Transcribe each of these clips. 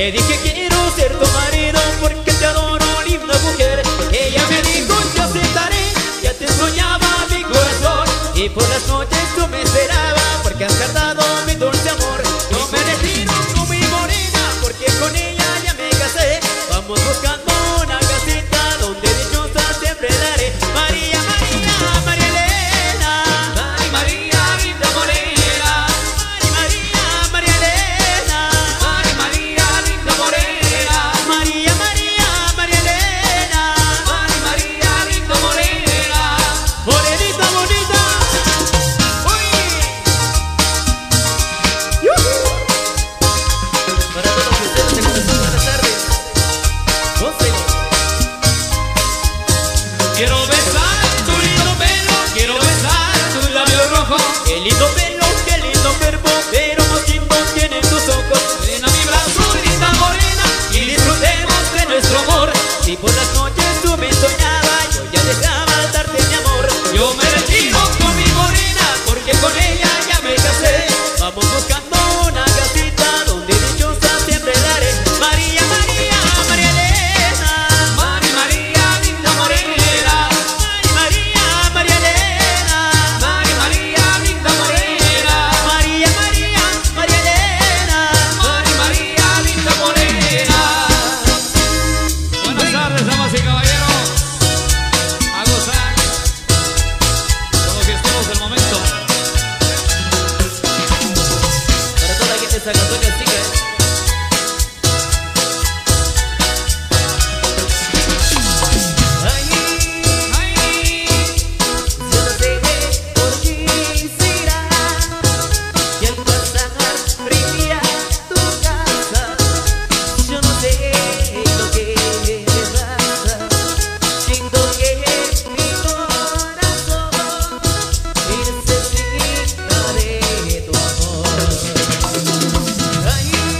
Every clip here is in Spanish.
Le dije quiero ser tu marido porque te adoro, linda mujer. Ella me dijo te aceptaré, ya te soñaba mi corazón. Y por las noches tú me esperabas porque has cantado mi dulce amor. No me retiro con mi morena porque con ella ya me casé. Vamos buscando una casita donde dichosa siempre daré. María, María, María Elena, María, María, linda morena. María, María, María Elena, María, María, linda morena. María, María, María Elena, María, María, linda morena. Morenita bonita. Para todos ustedes, excelentes buenas tardes. Quiero besar tu lindo pelo, quiero besar tus labios rojos. Qué lindo pelo, qué lindo cuerpo, pero más tiempo tienen tus ojos. Ven a mi brazo, linda morena, y disfrutemos de nuestro amor. Si por las noches tú me soñabas, yo ya dejaba darte mi amor. Yo me retiro con mi morena, porque con ella ya me casé. Vamos buscando una casita donde dichosa siempre daré. María, María, María Elena, María, María, linda morena. María, María, María Elena, María, María, linda morena. María, María, María Elena, María, María, linda morena. Buenas tardes, damas y caballeros. A gozar con lo que estemos el momento. Para toda la gente de Tacajalve, sigue. Ay, yo no sé por qué será que al pasar ría tu casa. Yo no sé lo que me pasa. Siento que mi corazón necesita de tu amor. Ay,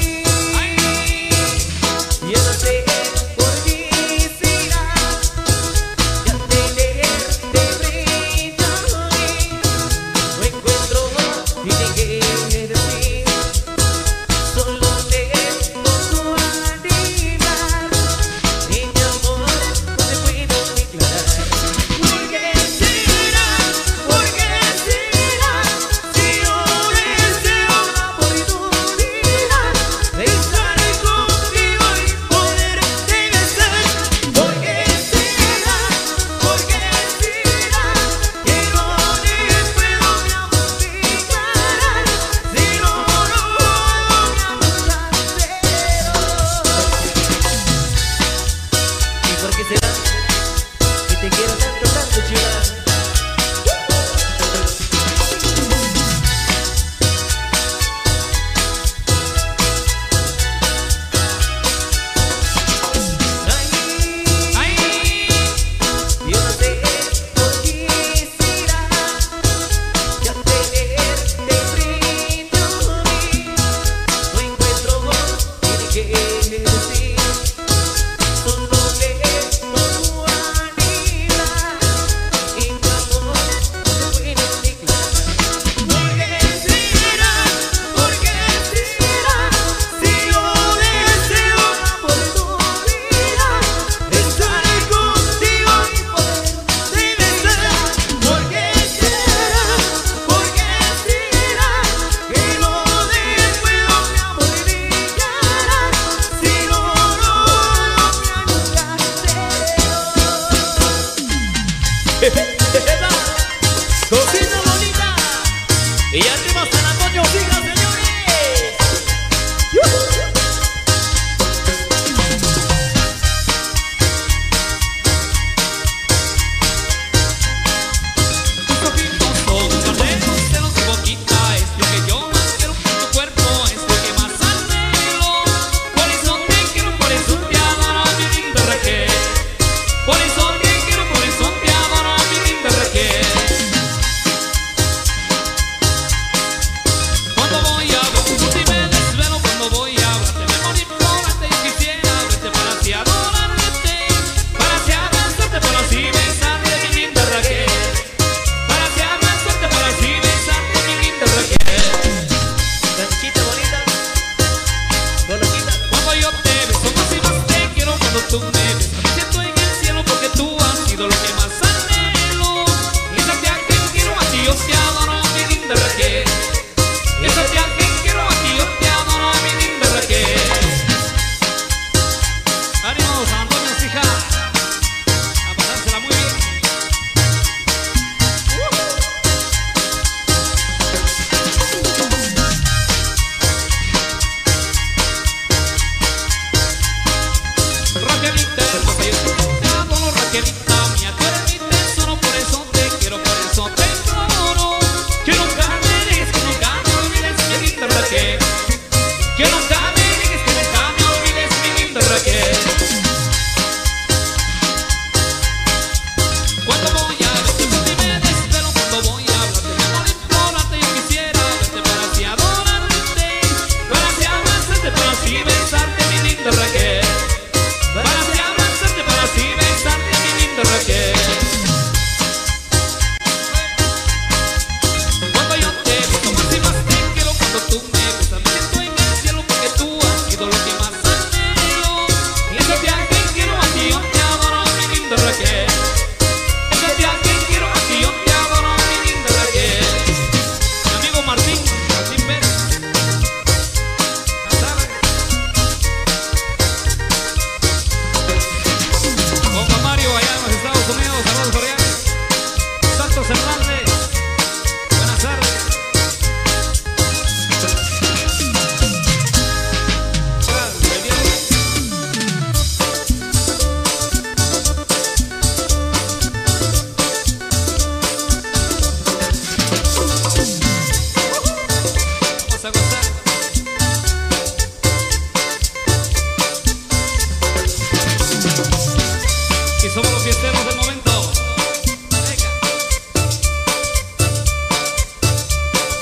somos los fiesteros del momento.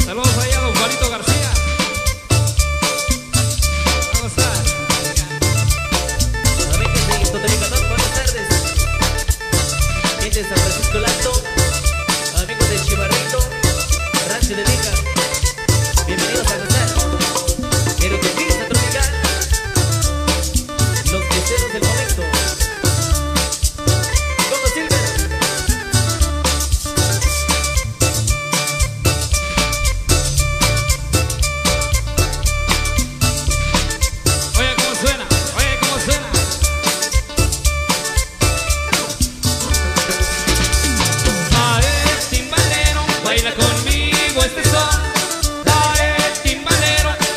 Saludos ahí a don Juanito García. Vamos a ver que seguimos con el canal. Buenas tardes, gente de San Francisco Lato, amigos de Chivarreto, Rancho de Lica. Bienvenidos a gozar. Pero que vista tropical. Los fiesteros del momento.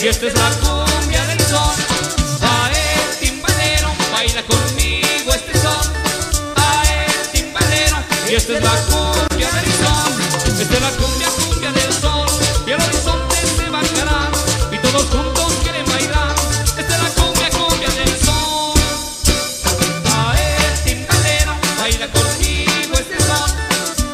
Y esta es la cumbia del son. A el timbalero, baila conmigo este son. A el timbalero, y esta es la cumbia del son. Esta es la cumbia del son. Y el horizonte se bajará y todos juntos quieren bailar. Esta es la cumbia del son. A el timbalero, baila conmigo este son. A el timbalero, esta es la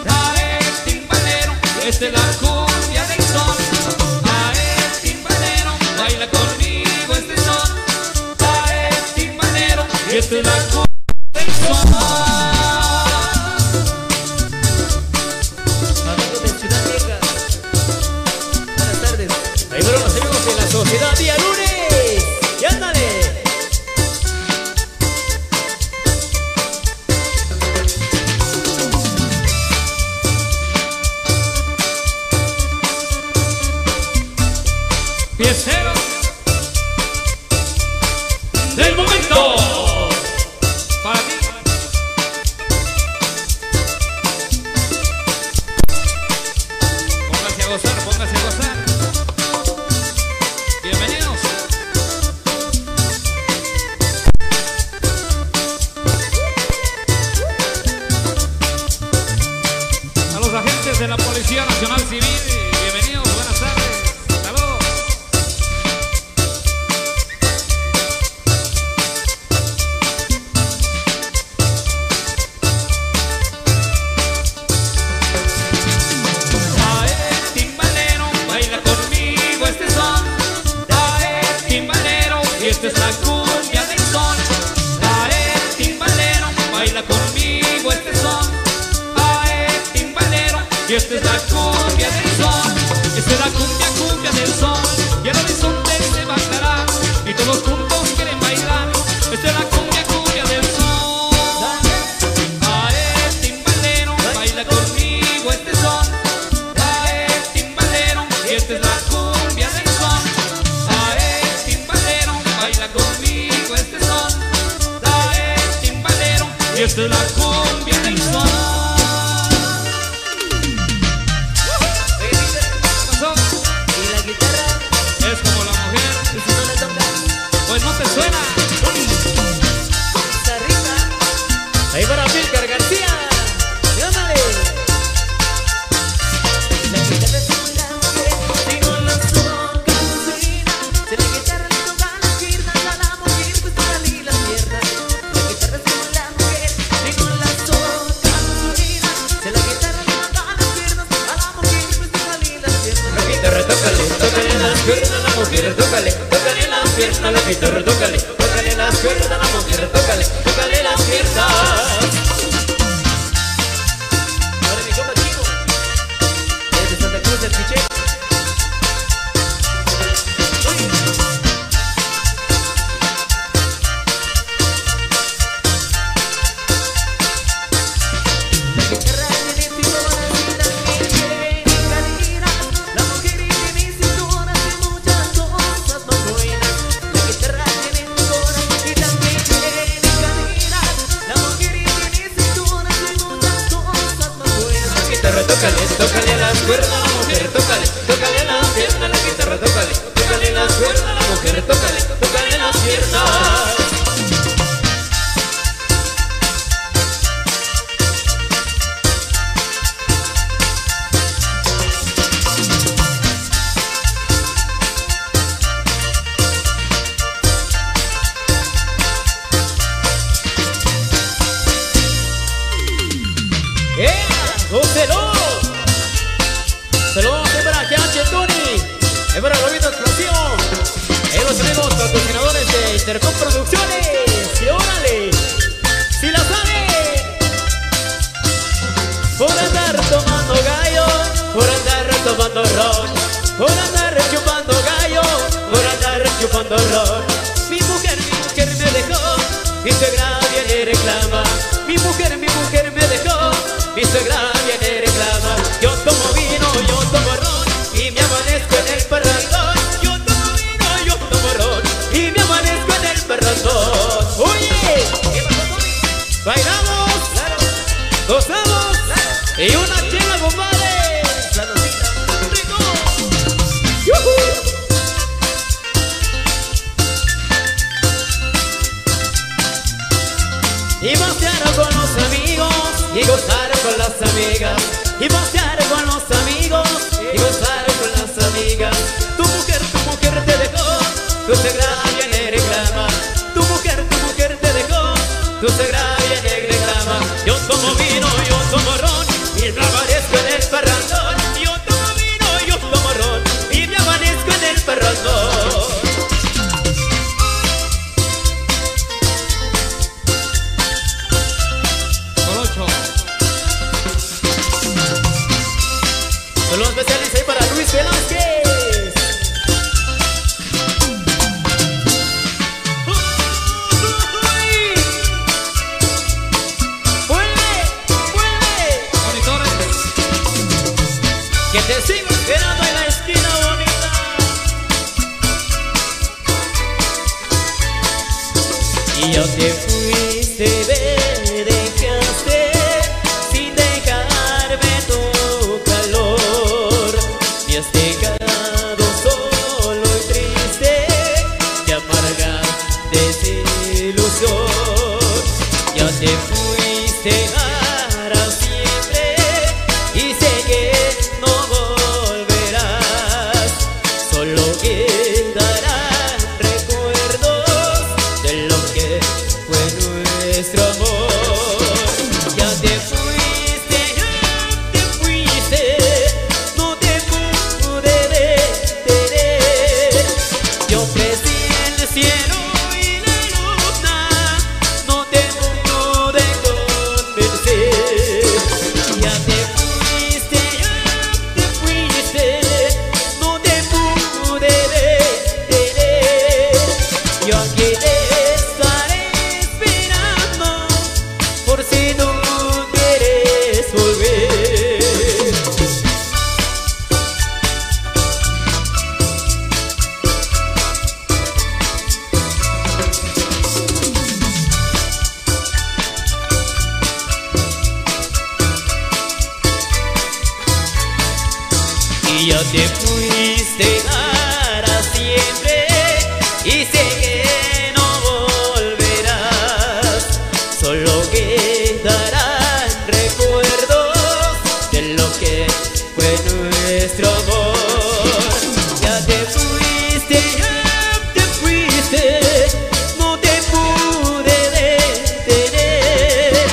cumbia del son. Este es la cumbia del son. Amigos de Ciudad Vieja, buenas tardes. Ahí fueron los amigos de la Sociedad Día Lunes. ¡Y ándale! Fiesteros del momento. Póngase a gozar, bienvenidos. A los agentes de la Policía Nacional Civil, bienvenidos, buenas tardes, saludos. Esta es la cumbia del son. A el timbalero, baila conmigo este son. A el timbalero, y esta es la cumbia del son. Esta es la cumbia del son. Y el horizonte se bajará y todos juntos quieren bailar. Esta es la cumbia del son. A el timbalero, baila conmigo este son. A el timbalero, y esta es la cumbia del son. Conmigo este son, da el timbalero, y esta es la cumbia del son. Y la guitarra es como la mujer, y si no le toca, pues no te suena. Guitarrita, ahí para Pilcar García, llámale. La guitarra es como la mujer, y con los ojos se le guitarra. Tócale, tócale las piernas, la guitarra, tócale, tócale las piernas, la mujer, tócale, tócale las piernas. Ahora mi compa Chico, desde Santa Cruz del Piché. Tócale, tócale las cuerdas a la mujer, tócale, tócale las piernas, la guitarra, tócale, tócale las cuerdas a la mujer, tócale, tócale las piernas. Intercom Producciones. Y órale, si la sabe. Por andar tomando gallo, por andar tomando ron, por andar chupando gallo, por andar chupando ron. Mi mujer me dejó, mi suegra viene y reclama. Mi mujer me dejó, mi suegra viene y reclama. Yo tomo vino, yo tomo ron y me amanezco en el parrandón. Yo tomo vino, yo tomo ron y me amanezco en el parrandón. Oye, ¿qué pasó? Bailamos, claro. Gozamos, claro. Y una chela, compadre. Saludita, rico. ¡Yuhu! Y pasear con los amigos y gozar con las amigas. Y pasear con los amigos y gozar con las amigas. Tu mujer te dejó, tu suegra viene y reclama. Tu mujer te dejó, tu suegra viene y reclama. Yo tomo vino, yo tomo ron y me amanezco en el parrandón. Yo tomo vino, yo tomo ron y me amanezco en el parrandón. Los especiales ahí para Luis Velázquez. ¡Vuelve! ¡Vuelve! Monitores. Que te sigo esperando en la esquina bonita. Y yo te fuiste, me dejaste sin dejarme tú. Te fuiste para siempre y sé que no volverás. Solo quedarán recuerdos de lo que fue nuestro amor. Ya te fuiste, no te pude detener. Yo crecí en el cielo. Ya te fuiste para siempre y sé que no volverás. Solo quedarán recuerdos de lo que fue nuestro amor. Ya te fuiste, no te pude detener.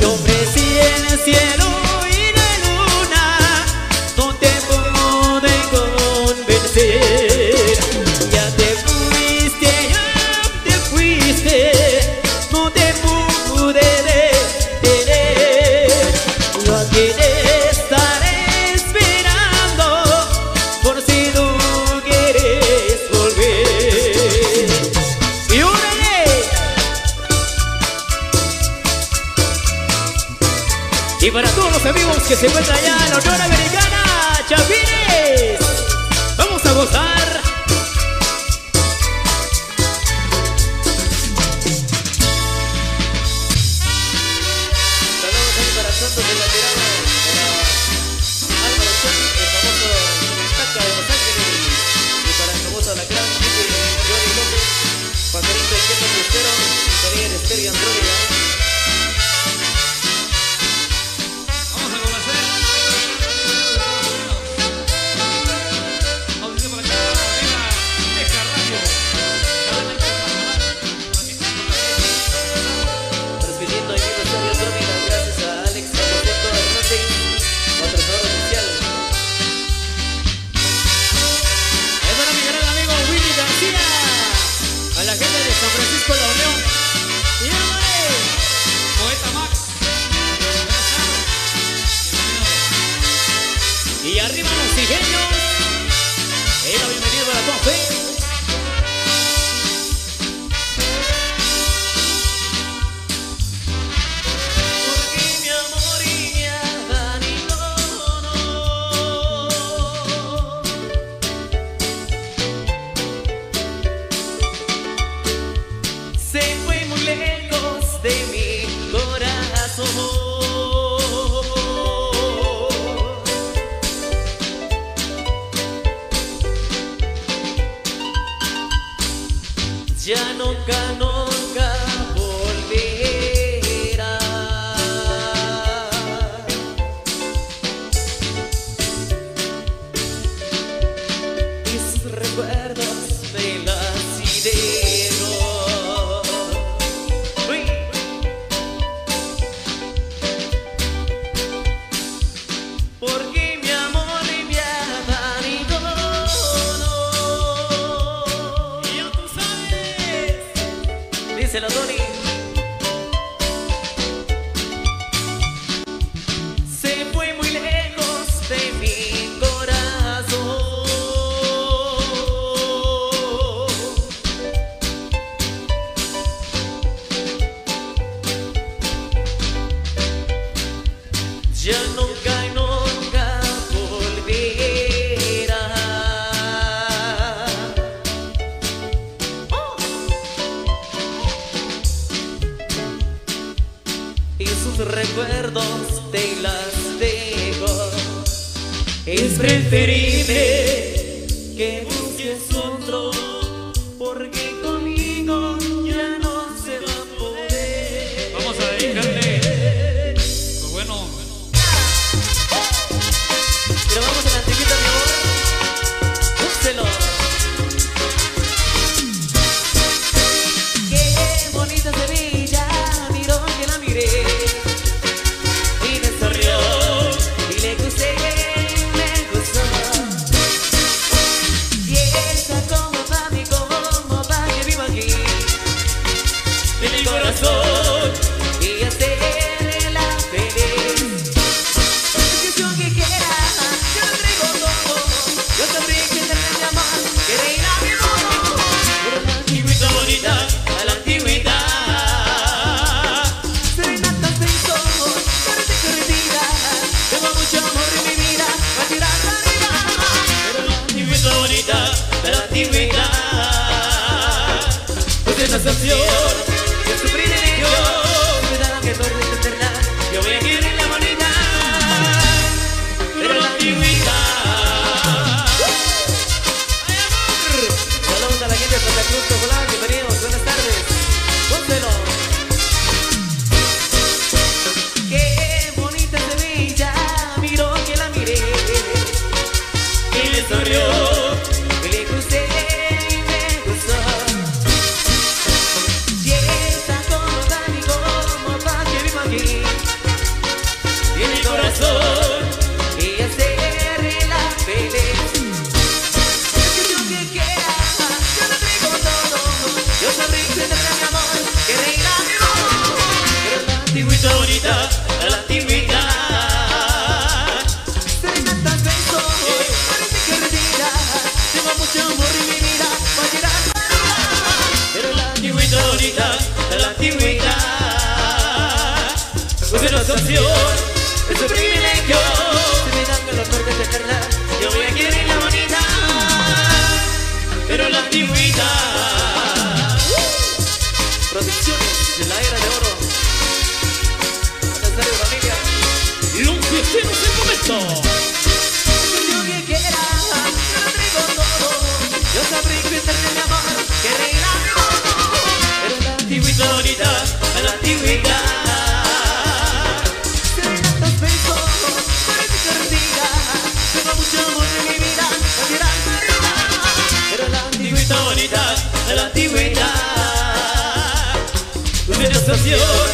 Yo crecí en el cielo. Y para todos los amigos que se encuentran allá en la Norteamericana, Chapines, vamos a gozar. Saludos ahí para Santos de la Tirana, para Álvaro Sánchez, el famoso Taca de Los Ángeles, y para el famoso Alacrán, Johnny López, Pajarito Quieto Costero, Javier Esther y Andrónida. ya nunca, nunca volverá. Esos recuerdos de las ideas. ¡Uy! Porque se lo doy. Se fue muy lejos de mi corazón. Ya nunca, nunca volverá. Y sus recuerdos te las dejo. Es preferible que busques otro, porque conmigo ya no se va a poder. Vamos a dedicarle. Pues bueno, pero vamos a la antigüita, mi amor. Úselo. Qué bonita se ve. Sensación, es tu privilegio, cuidado que por entenderla, yo voy a querer la bonita, pero la antigüita. Saludos a la gente de Santa Cruz, Tocolá, bienvenidos, buenas tardes, póntelo. Qué bonita se ve, ya miro que la miré, y le sonrió. Sensación, es un privilegio. Se me dan con los cortes de carla. Yo voy a querer la bonita, pero la antigüita. Protecciones de la era de oro. Buenas tardes, familia. Y lo que hacemos en momento. Yo que quiera, yo lo traigo todo. Yo sabré inventarme mi amor, que reina mi amor. Pero la antigüita bonita, la antigüita. Sensación,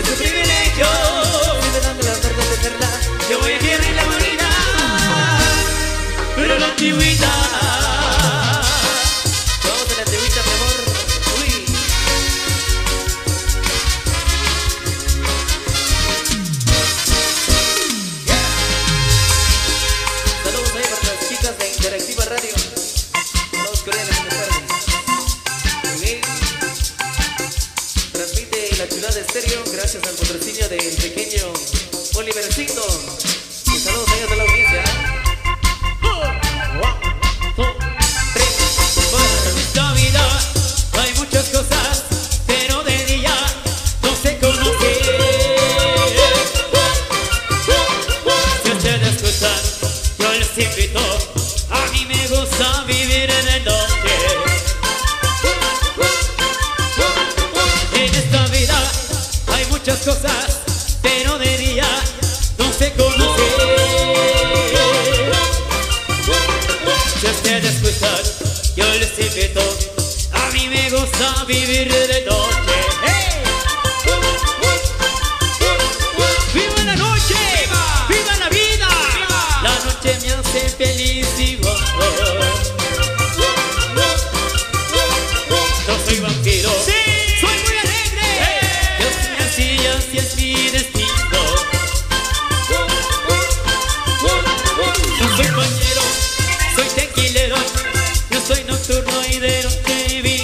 es un privilegio. Si me dan las cartas de perla, yo voy a querer la bonita, pero la antigüita. Vamos a la antigüita, mi amor. Uy. Yeah. Saludos ahí para las chicas de Interactiva Radio. Saludos coreanos. Estéreo, gracias al patrocinio del pequeño Olivercito. Y saludos a ellos de la audiencia. Para nuestra vida hay muchas cosas, pero de día no se conoce. Si ustedes gustan, yo les invito. A mí me gusta vivir en el norte. gusta vivir de noche. ¡Hey! ¡Viva la noche! ¡Viva! ¡Viva la vida! ¡Viva! La noche me hace feliz y vos. No soy vampiro, ¡sí! Soy muy alegre. ¡Hey! Yo soy así, así es mi destino. No soy pañero, soy tequilero, yo soy nocturno y de noche vivo.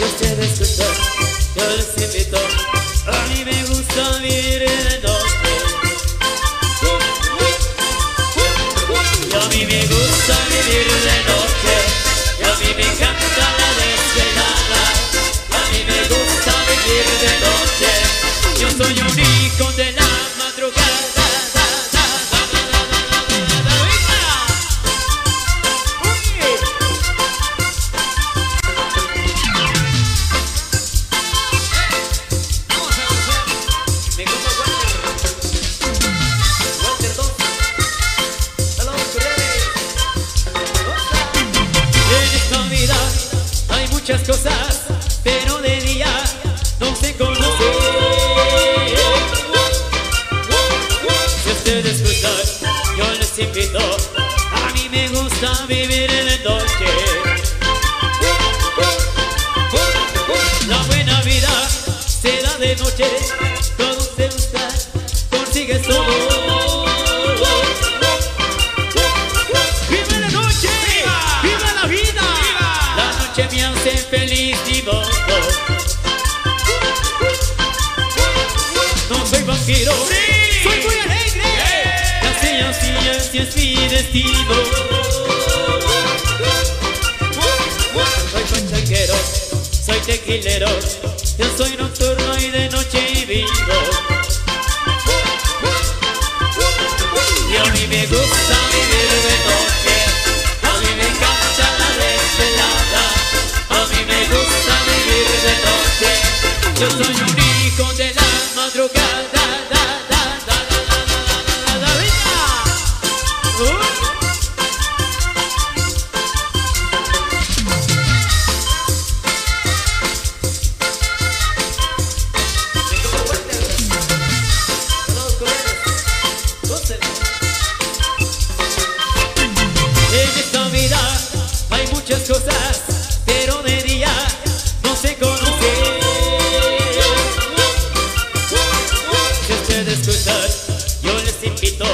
Yo sé de escuchar, yo les invito, a mí me gusta vivir de noche. Y a mí me gusta vivir de noche, y a mí me encanta la desvelada. A mí me gusta vivir de noche, yo soy un hijo de la madrugada. Muchas cosas, pero de día no se conoce. Si ustedes gustan, yo les invito,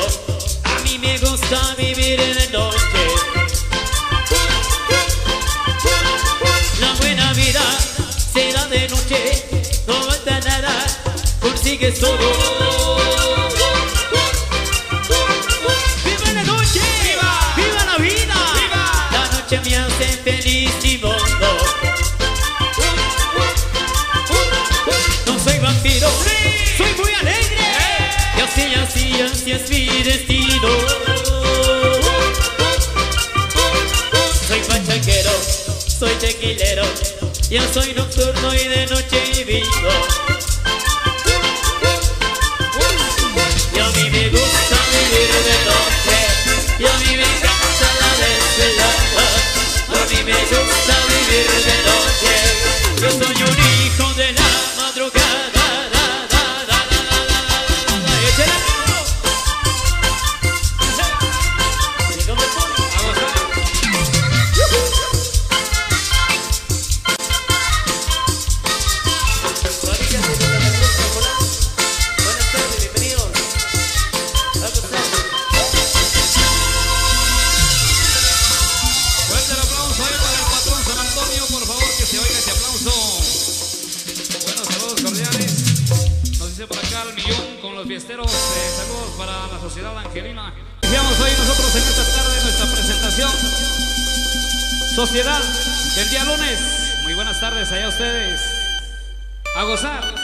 a mí me gusta vivir en el noche. La buena vida se da de noche, todo se usa, consigue todo. ¡Viva la noche! ¡Viva, viva la vida! ¡Viva! La noche me hace feliz y bobo. No soy vampiro, ¡sí! Soy muy alegre. ¡Hey! Así, así, así es mi destino. Soy pachanguero, soy tequilero, yo soy nocturno y de noche vivo. Y a mí me gusta vivir de noche, a mí me encanta la desvelada, a mí me gusta vivir de noche, yo soy un hijo de la madrugada. Muchas cosas, pero de día no se conoce. Si ustedes gustan, yo les invito, a mí me gusta vivir en la noche. La buena vida se da de noche, no falta nada, consigues todo. ¡Viva la noche! ¡Viva, viva la vida! ¡Viva! La noche me hace feliz y bondo. No soy vampiro, ¡sí! Soy muy alegre. ¡Eh! Y así, así, así es mi destino. Soy pachanguero, soy tequilero, ya soy nocturno y de noche vivo. Y a mí me gusta vivir de noche, y a mí me encanta la desvelada. A mí me gusta vivir de noche, yo soy un hijo de la madrugada. Fiesteros, saludos para la sociedad angelina. Iniciamos hoy nosotros en esta tarde nuestra presentación Sociedad del día lunes. Muy buenas tardes allá ustedes. A gozar.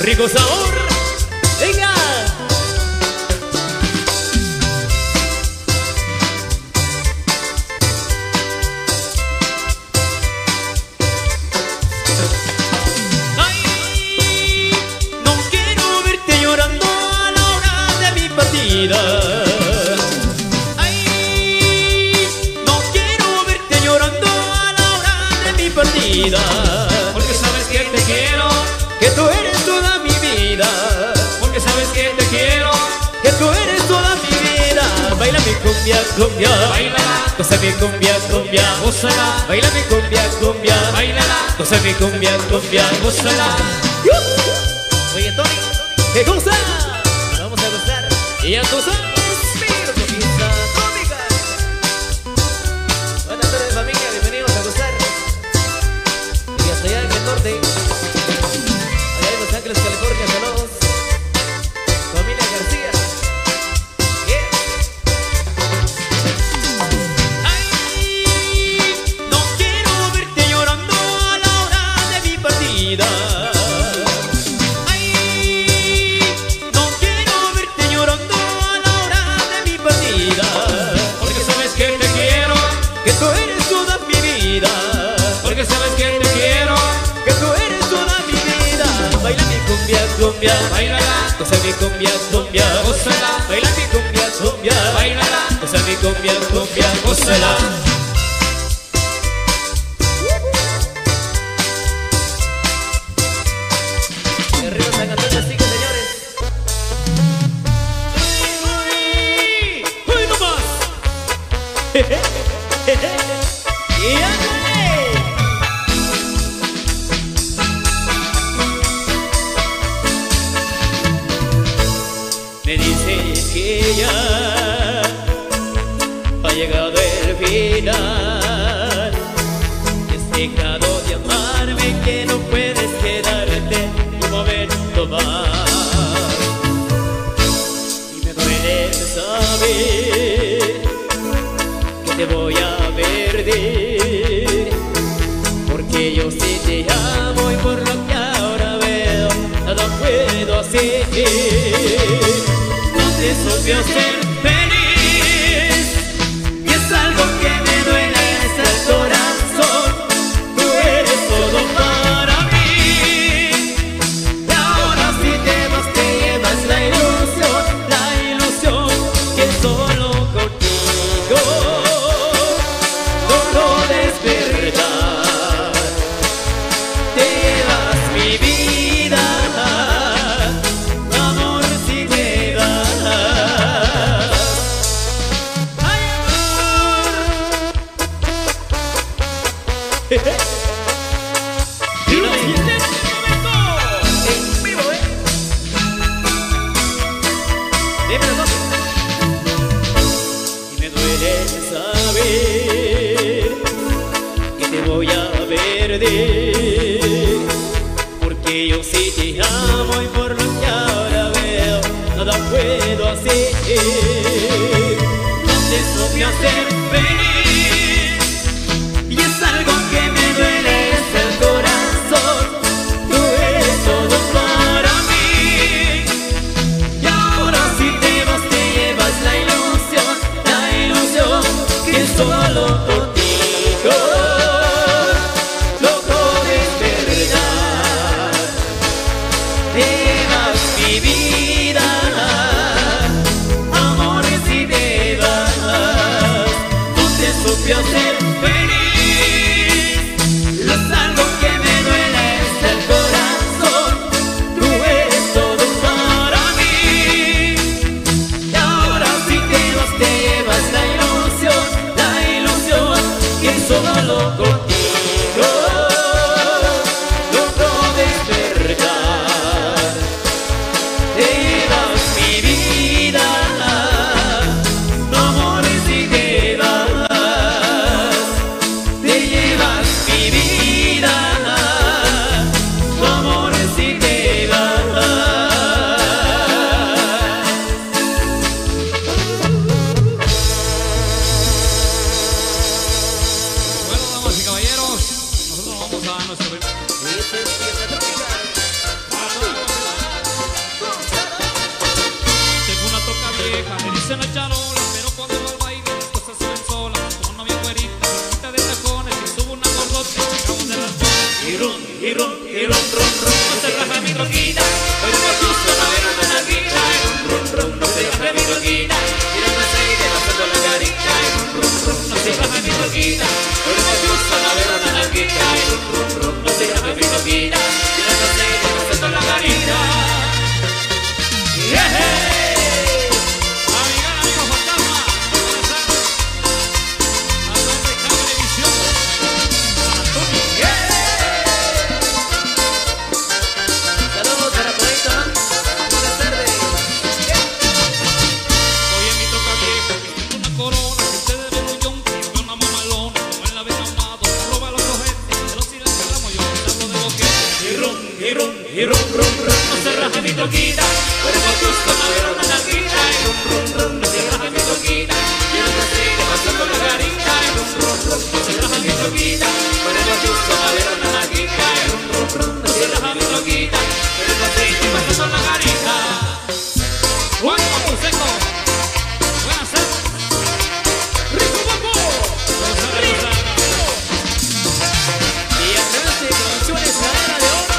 Rico sabor. Venga. vida. Ay, no quiero verte llorando a la hora de mi partida, porque sabes que te quiero, que tú eres toda mi vida, porque sabes que te quiero, que tú eres toda mi vida. Baila mi cumbia, cumbia, bailala, goza mi cumbia, cumbia, gózala. Baila mi cumbia, cumbia, bailala, goza mi cumbia, cumbia, gózala. Oye, Tony, que goza. Vamos a gozar y a gozar. Buenas tardes, familia, bienvenidos a gozar. Y hasta allá en el norte, allá en Los Ángeles, California, saludos. Familia García. Yeah. Ay, no quiero verte llorando a la hora de mi partida. Porque sabes que te quiero, que tú eres toda mi vida. Baila mi cumbia, cumbia, bailala, goza mi cumbia, cumbia, gózala. Baila mi cumbia, cumbia, bailala, goza mi cumbia, cumbia, gózala. De arriba está cantando así que señores. ¡Uy! ¡Uy nomás! ¡Jeje! ¡Jeje! Me dices que ya ha llegado el final, has dejado de amarme, que no puedes quedarte un momento más. Y me duele saber que te voy a perder, porque yo sí te amo y por lo que ahora veo nada puedo hacer. Soy ser feliz y es algo que me duele al corazón. Tú eres todo para mí y ahora si te vas te llevas la ilusión que solo contigo logro despertar. Te llevas mi vida. Y lo dijiste en un momento en vivo, ¿eh? Dímelo, ¿no? Y me duele saber que te voy a perder, porque yo sí te amo y por lo que ahora veo nada puedo hacer. No te supe hacer feliz y es algo que me duele. Solo contigo loco de verdad, llevas mi vida, amor si te vas. No te supe hacer feliz, lo algo que me duele es el corazón. Tú eres todo para mí y ahora si te vas te llevas la ilusión, que solo contigo logro despertar. Te llevas mi vida, no amores si te vas. Te llevas mi vida, no amores si te vas. pasa mi roquita, tirando aceite, pasando la carita. No se pasa mi roquita, con el machuzo, la verona, la quita. No se pasa mi roquita, tirando aceite, pasando la carita. ¡Yeah! Y rum rum rum, no se raja mi toquita, pero por justo la verona la quita. Y rum rum rum, no se raja mi toquita, y el otro sigue pasando la garita. Y rum rum rum, no se raja mi toquita, pero por justo la verona la quita. Y rum rum rum, no se raja mi toquita, pero el otro sigue pasando la garita. Juan Papuseco, buenas tardes. Rico Papu, y adelante con su escalera de oro.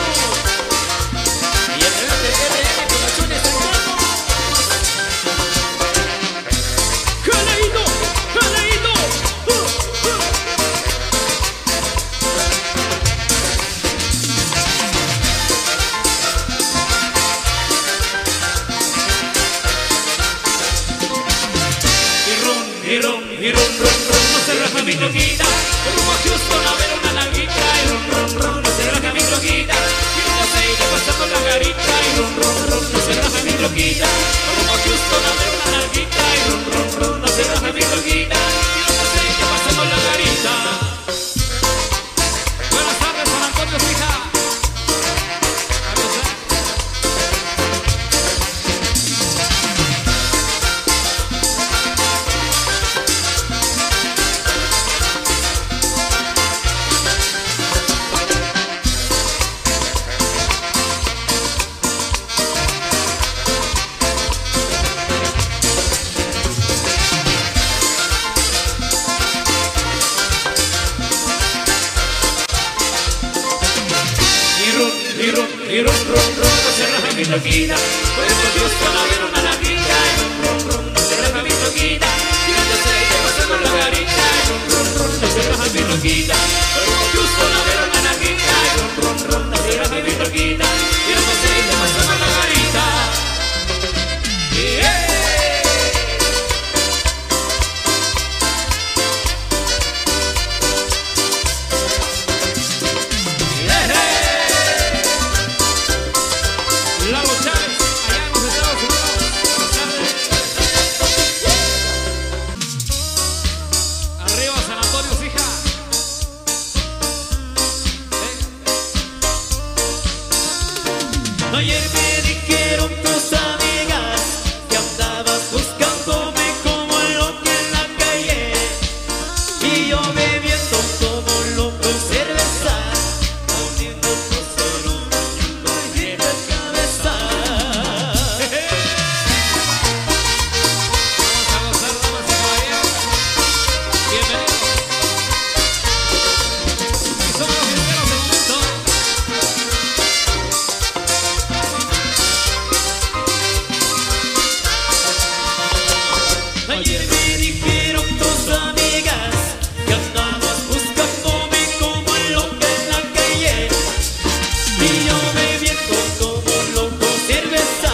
Mi toquita, el rumbo justo, la verona larguita. Y rum rum rum, no se raja mi toquita, y un aceite pasando la garita. Y rum rum rum, no se raja mi toquita, el rumbo justo, la verona larguita. Y rum rum rum, no se raja mi toquita, y un aceite pasando la garita. Buenas tardes, Juan Antonio Fija. Y rum rum rum, no se raja mi toquita, por el justo la verona la quita. Y rum rum rum, no se raja mi toquita, tirando aceite pasando la garita. Y rum rum rum, no se raja mi toquita, por el justo la verona la quita. Y rum rum rum, no se raja mi toquita, tirando aceite pasando la garita. Yeah. Ayer me dijeron tus amigas que andabas buscándome como loca en la calle, y yo bebiendo como loco cerveza, poniendo tu celular en la cabeza. Vamos a gozar, damas y caballeros. Bienvenidos. Y somos los primeros del mundo. Ayer me dijeron tus amigas que andabas buscándome como loca en la calle, y yo bebiendo como loco cerveza,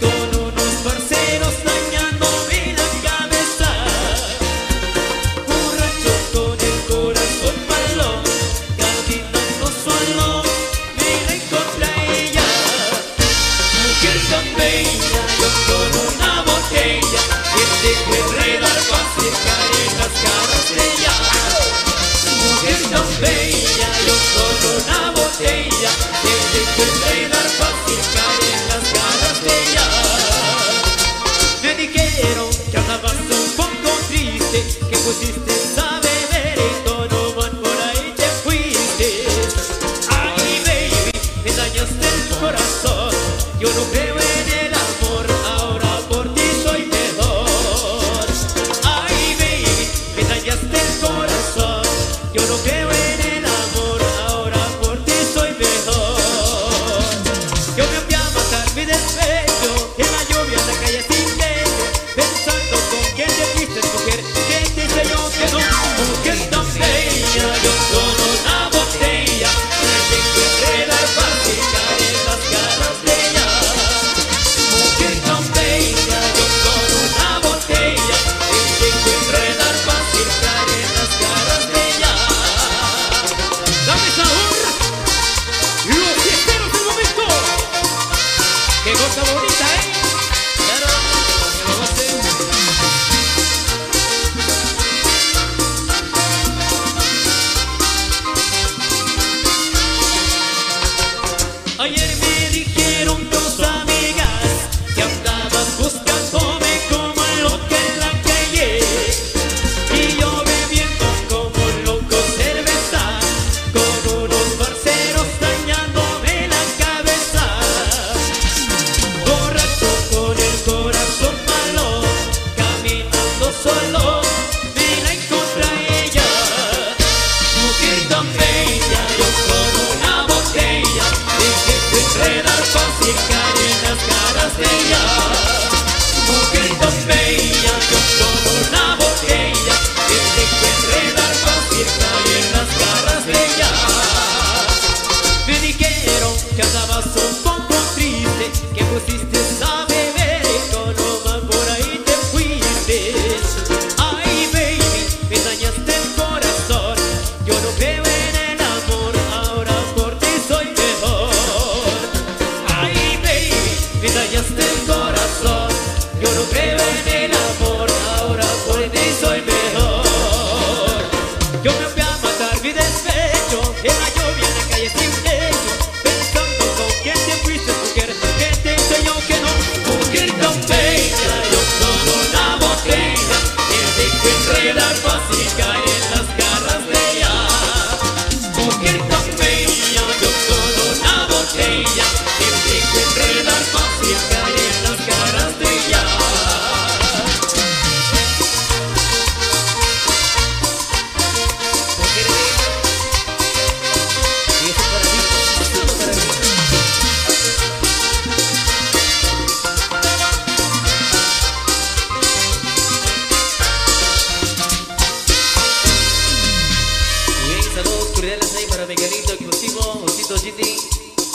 con unos parceros dañándome la cabeza. Borracho con el corazón malo, caminando solo me encontré a ella. Mujer tan bella, yo con una botella dejo enredar para secar en las caras de ella. Mujer tan bella, yo con una botella, te dejo enredar para secar en las caras de ella. Me dijeron que andabas un poco triste, que pusiste a beber y todo mal por ahí te fuiste. Ay baby, me dañaste el corazón, yo no creo en el amor, ahora por ti soy mejor. Yo no creo en el amor, ahora por ti soy mejor. Yo me voy a matar mi despecho en la lluvia en la calle sin que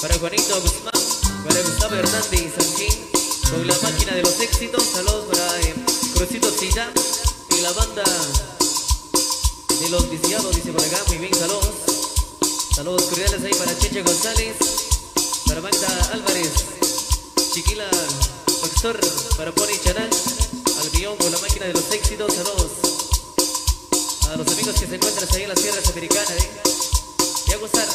para Juanito Guzmán, para Gustavo Hernández Sanjín, con la máquina de los éxitos. Saludos para Crucito Silla y la banda de los viciados, dice por acá. Muy bien, saludos. Saludos cordiales ahí para Cheche González, para Magda Álvarez, Chiquila Factor, para Pony Chanal, al guión con la máquina de los éxitos. Saludos a los amigos que se encuentran ahí en las tierras americanas, y a gozar.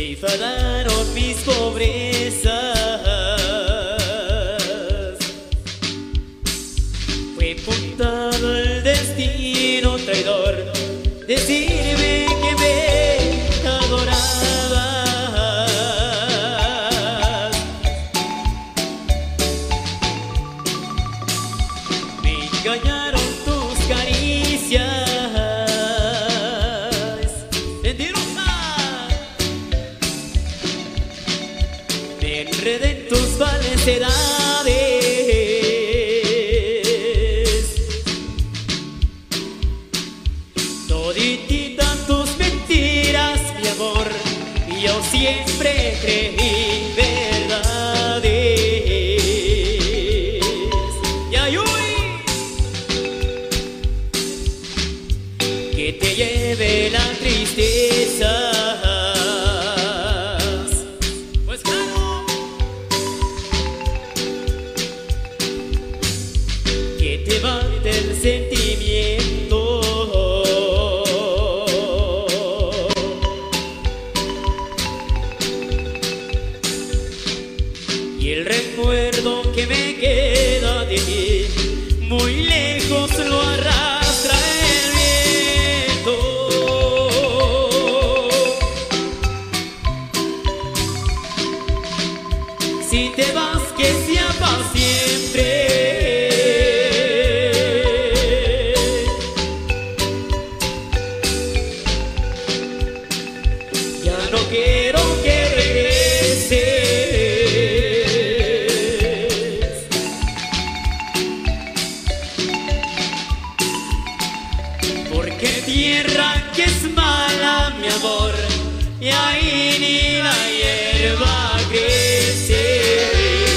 Enfadaron mis pobrezas, decirme que me adorabas. Me engañaron tus caricias mentirosas, me enredé en tus falsedades. Yo siempre creí verdades. Ya yo que te lleve la tristeza, pues claro, que te mate el sentimiento. El recuerdo que me queda de ti, muy lejos lo arrastra el viento. Si te vas, que sea para siempre. Ya no quiero que regreses. Porque tierra que es mala, mi amor, y ahí ni la hierba crece. Y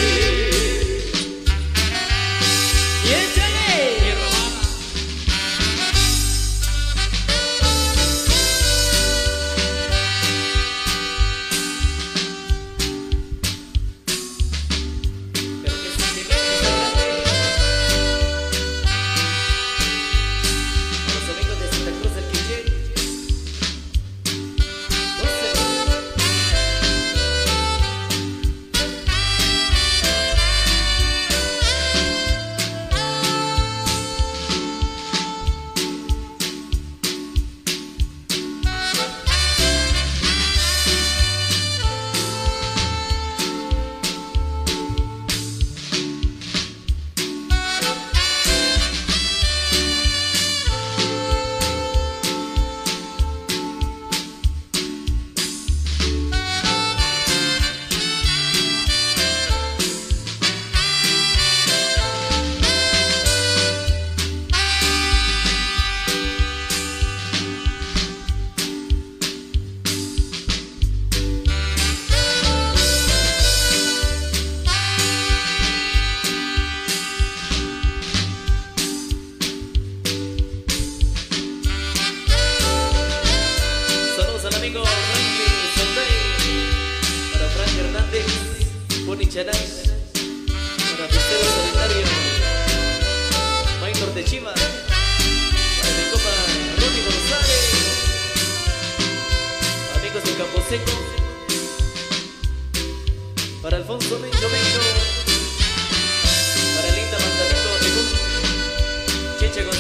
échale, para festeros solitarios, Maynor de Chivas, para mi copa Rudy González, amigos de Camposeco, para Alfonso Mencho Mencho, para Linda Mandarito Origón, Checha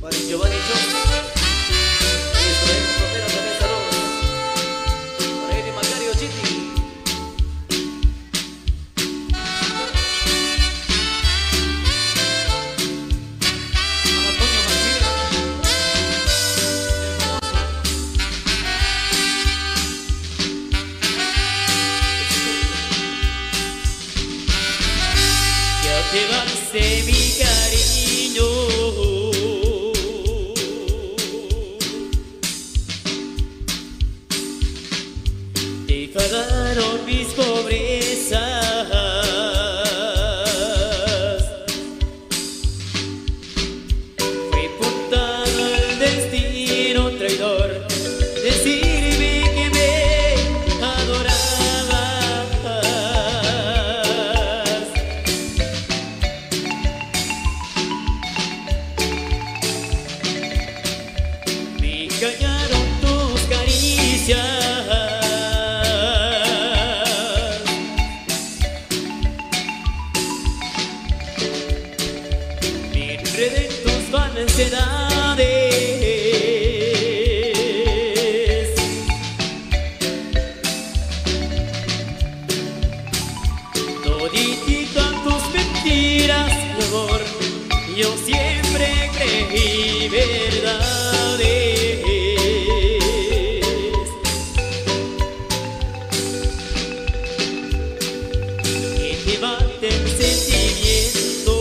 para Giovanni Choco. Te vas de mi cariño, te enfadaron mis pobrezas, fue putada al destino traidor, decirme que me adoraba. Engañaron tus caricias, me enredé en tus tua ansiedades. Yo siempre creí verdades, que te mate el sentimiento,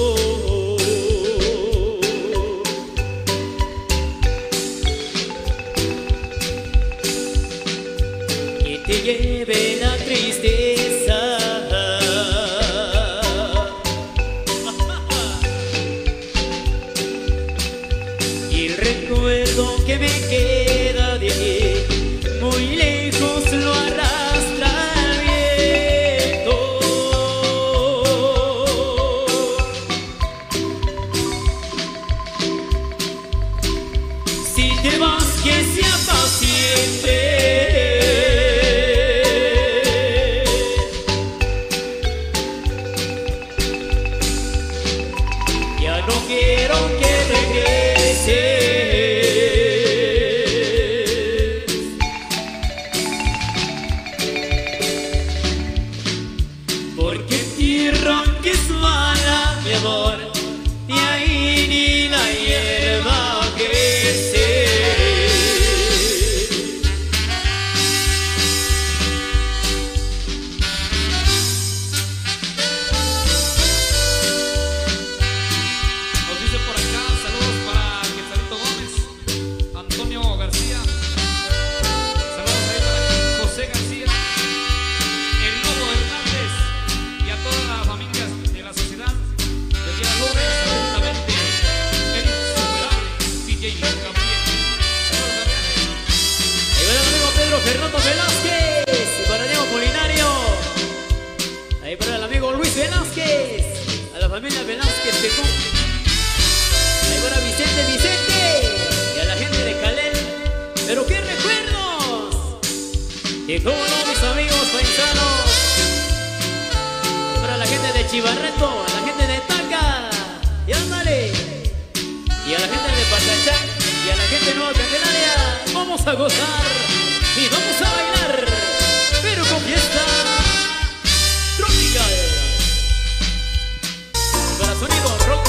que te lleve la tristeza. Recuerdo que me queda de ti, muy lejos lo arrastra el viento. Si te vas, que sea paciente, ya no quiero que regreses. Familia Velázquez se cumple. Ahí va a Vicente y a la gente de Calel. Pero qué recuerdos. Y cómo no, mis amigos paisanos. Ahí va a la gente de Chivarreto, a la gente de Taca. Y ándale. Y a la gente de Pachaj y a la gente de Nueva Candelaria. Vamos a gozar y vamos a bailar. Pero con fiesta tropical. Sonido rock,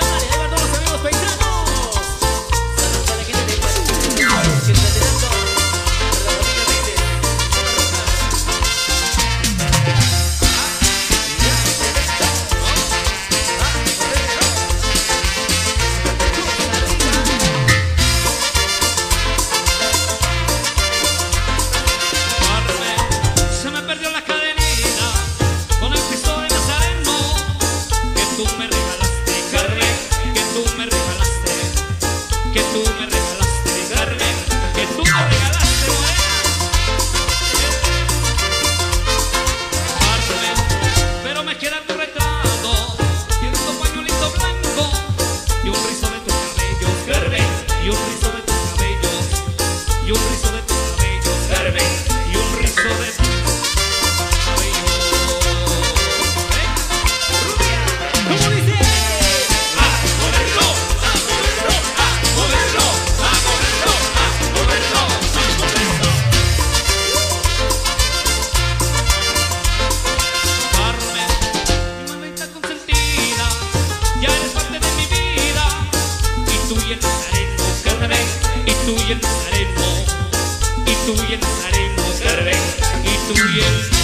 ya vale, ahí van todos los amigos paisanos. Saludos a la gente de Perú, que está teniendo la familia Méndez. Se me perdió la cadena con el Cristo de Nazareno, que tú me regalaste, Carmen, que tú me regalaste, que tú me regalaste, Carmen, que tú me regalaste, morena, Carmen. Pero me queda tu retrato, tienes un pañuelito blanco y un rizo de tus cabellos, Carmen, y un rizo de tus cabellos, y un rizo de tus cabellos, Carmen, y un rizo de tus cabellos. Y tú y el Nazareno, Carmen, y tú y el